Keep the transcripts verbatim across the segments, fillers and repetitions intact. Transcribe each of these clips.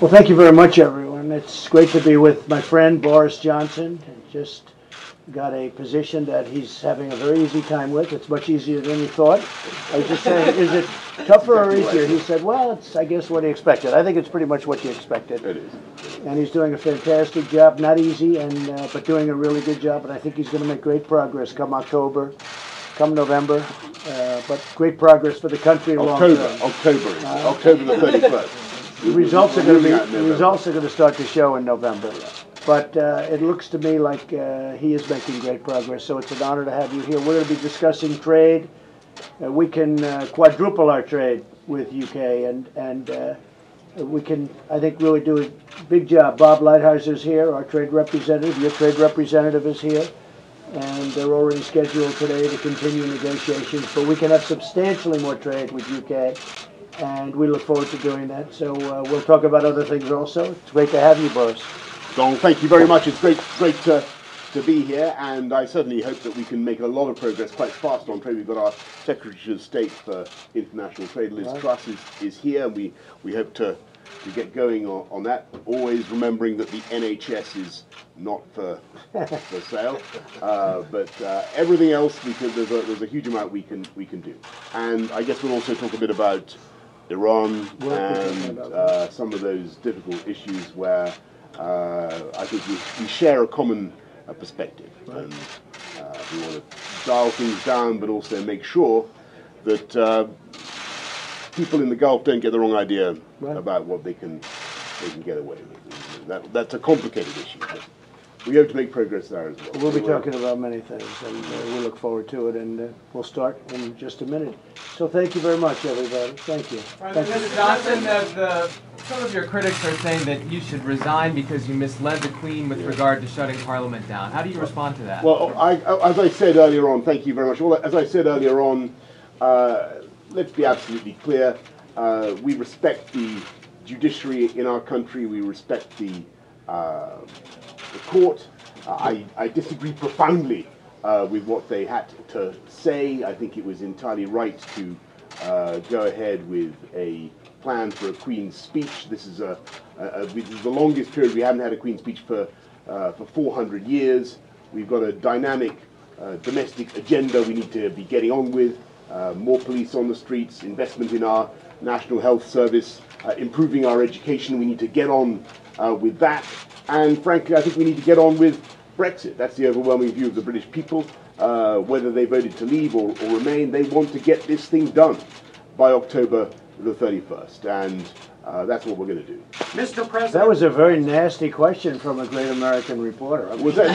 Well, thank you very much, everyone. It's great to be with my friend Boris Johnson. Just got a position that he's having a very easy time with. It's much easier than he thought. I was just saying, is it tougher or easier? He said, well, it's, I guess, what he expected. I think it's pretty much what he expected. It is. And he's doing a fantastic job. Not easy, and uh, but doing a really good job. And I think he's going to make great progress come October, come November. Uh, but great progress for the country long term. October. October. Uh, October the thirty-first. The results are going to be. The results are going to start to show in November. But uh, it looks to me like uh, he is making great progress, so it's an honor to have you here. We're going to be discussing trade. Uh, we can uh, quadruple our trade with U K, and, and uh, we can, I think, really do a big job. Bob Lighthizer is here, our trade representative. Your trade representative is here, and they're already scheduled today to continue negotiations. But we can have substantially more trade with U K, and we look forward to doing that. So uh, we'll talk about other things also. It's great to have you, Boris. Don, thank you very much. It's great, great to, to be here, and I certainly hope that we can make a lot of progress quite fast on trade. We've got our Secretary of State for International Trade, Liz Truss, is, is here, and we, we hope to, to get going on, on that, always remembering that the N H S is not for, for sale, uh, but uh, everything else, we can, there's, a, there's a huge amount we can, we can do. And I guess we'll also talk a bit about Iran and uh, some of those difficult issues where Uh, I think we, we share a common uh, perspective, and uh, we want to dial things down, but also make sure that uh, people in the Gulf don't get the wrong idea right. about what they can they can get away with. That, that's a complicated issue. But we hope to make progress there as well. We'll be talking about many things, and uh, we look forward to it. And uh, we'll start in just a minute. So thank you very much, everybody. Thank you. Right, thank Mister You. Johnson, of the, some of your critics are saying that you should resign because you misled the Queen with yeah. regard to shutting Parliament down. How do you respond to that? Well, I, as I said earlier on, thank you very much. Well, as I said earlier on, uh, let's be absolutely clear. Uh, we respect the judiciary in our country. We respect the, uh, the court. Uh, I, I disagree profoundly uh, with what they had to say. I think it was entirely right to uh, go ahead with a plan for a Queen's speech. This is a, a, a this is the longest period we haven't had a Queen's speech for uh, for four hundred years. We've got a dynamic uh, domestic agenda we need to be getting on with. Uh, more police on the streets, investment in our National Health Service, uh, improving our education. We need to get on uh, with that, and frankly, I think we need to get on with Brexit. That's the overwhelming view of the British people. Uh, whether they voted to leave or, or remain, they want to get this thing done by October the thirty-first, and uh, that's what we're going to do. Mister President, that was a very nasty question from a great American reporter. I mean, was, that,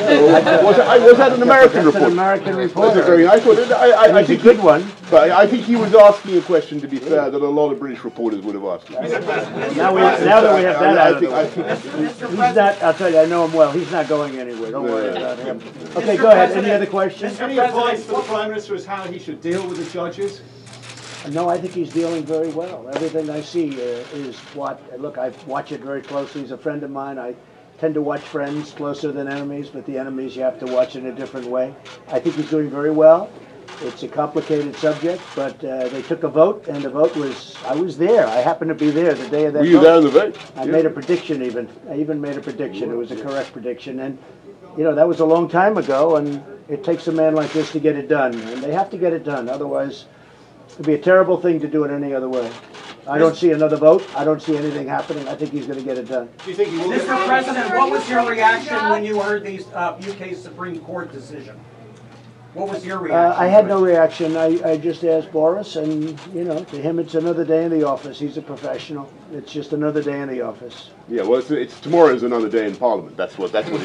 was, that, was that an American reporter? An American reporter. That's a very nice one. I, I, I think a good he, one. But I think he was asking a question, to be fair, that a lot of British reporters would have asked. now, we, now that we have that, I, I think, I think he's not. I'll tell you, I know him well. He's not going anywhere. Don't no, worry about him. Okay, Mister go ahead. President, any other questions? Any advice for the Prime Minister as how he should deal with the judges? No, I think he's dealing very well. Everything I see uh, is what, look, I watch it very closely. He's a friend of mine. I tend to watch friends closer than enemies, but the enemies you have to watch in a different way. I think he's doing very well. It's a complicated subject, but uh, they took a vote, and the vote was, I was there. I happened to be there the day of that vote. Were you there on the vote? I yeah. made a prediction even. I even made a prediction. It was a correct prediction. And, you know, that was a long time ago, and it takes a man like this to get it done. And they have to get it done, otherwise it'd be a terrible thing to do it any other way. I don't see another vote. I don't see anything happening. I think he's going to get it done. Do you think he will? Mister President, what was your reaction when you heard the uh, U K Supreme Court decision? What was your reaction? Uh, I had no reaction. I, I just asked Boris, and, you know, to him it's another day in the office. He's a professional. It's just another day in the office. Yeah, well, it's, it's tomorrow's another day in Parliament. That's what that's what.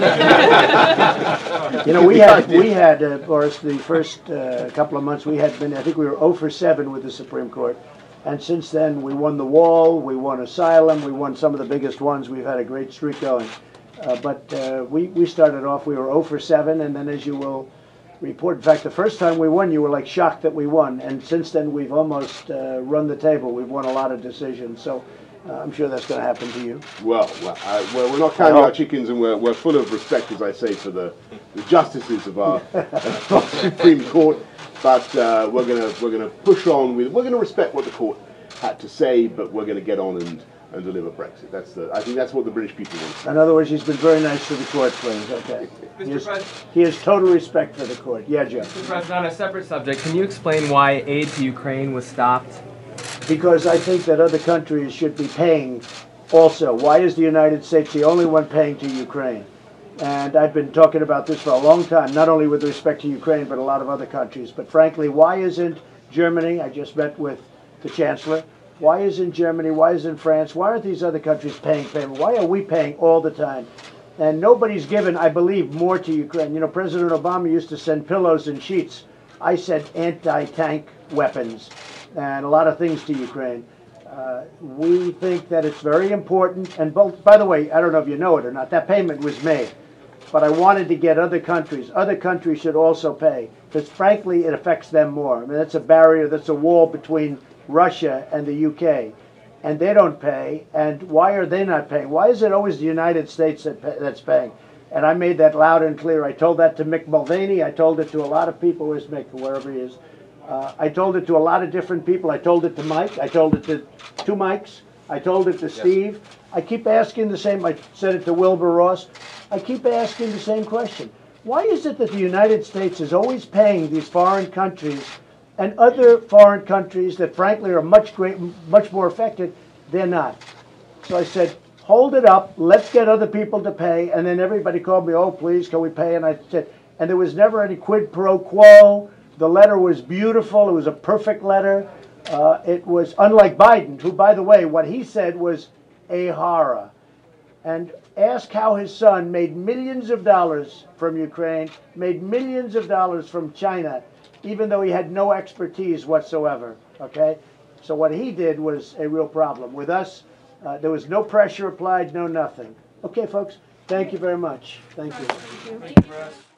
It is. You know, we had we had uh, Boris the first uh, couple of months. We had been. I think we were zero for seven with the Supreme Court, and since then we won the wall. We won asylum. We won some of the biggest ones. We've had a great streak going, uh, but uh, we we started off. We were zero for seven, and then as you will report. In fact, the first time we won, you were like shocked that we won, and since then we've almost uh, run the table. We've won a lot of decisions, so uh, I'm sure that's going to happen to you. Well, well, uh, well we're not counting our chickens, and we're, we're full of respect, as I say, for the, the justices of our uh, Supreme Court. But uh, we're going to we're going to push on with. We're going to respect what the court had to say, but we're going to get on and and deliver Brexit. That's the, I think that's what the British people want to say. In other words, he's been very nice to the court, please. Okay. Mister He, has, President, he has total respect for the court. Yeah, Jim. Mister President, on a separate subject, can you explain why aid to Ukraine was stopped? Because I think that other countries should be paying also. Why is the United States the only one paying to Ukraine? And I've been talking about this for a long time, not only with respect to Ukraine, but a lot of other countries. But frankly, why isn't Germany, I just met with the Chancellor, why isn't Germany, why isn't France, why aren't these other countries paying payment? Why are we paying all the time? And nobody's given, I believe, more to Ukraine. You know, President Obama used to send pillows and sheets. I sent anti-tank weapons and a lot of things to Ukraine. Uh, we think that it's very important. And both, by the way, I don't know if you know it or not, that payment was made. But I wanted to get other countries. Other countries should also pay, because frankly, it affects them more. I mean, that's a barrier, that's a wall between Russia and the U K. And they don't pay. And why are they not paying? Why is it always the United States that pay, that's paying? And I made that loud and clear. I told that to Mick Mulvaney. I told it to a lot of people. Where's Mick? Wherever he is. Uh, I told it to a lot of different people. I told it to Mike. I told it to two Mikes. I told it to Steve. Yes. I keep asking the same. I said it to Wilbur Ross. I keep asking the same question. Why is it that the United States is always paying these foreign countries and other foreign countries that frankly are much great, much more affected? They're not. So I said, hold it up. Let's get other people to pay. And then everybody called me, oh, please, can we pay? And I said, and there was never any quid pro quo. The letter was beautiful. It was a perfect letter. Uh, it was unlike Biden, who, by the way, what he said was a horror. And ask how his son made millions of dollars from Ukraine, made millions of dollars from China, even though he had no expertise whatsoever. Okay? So what he did was a real problem. With us, uh, there was no pressure applied, no nothing. Okay, folks, thank you very much. Thank you. Thank you.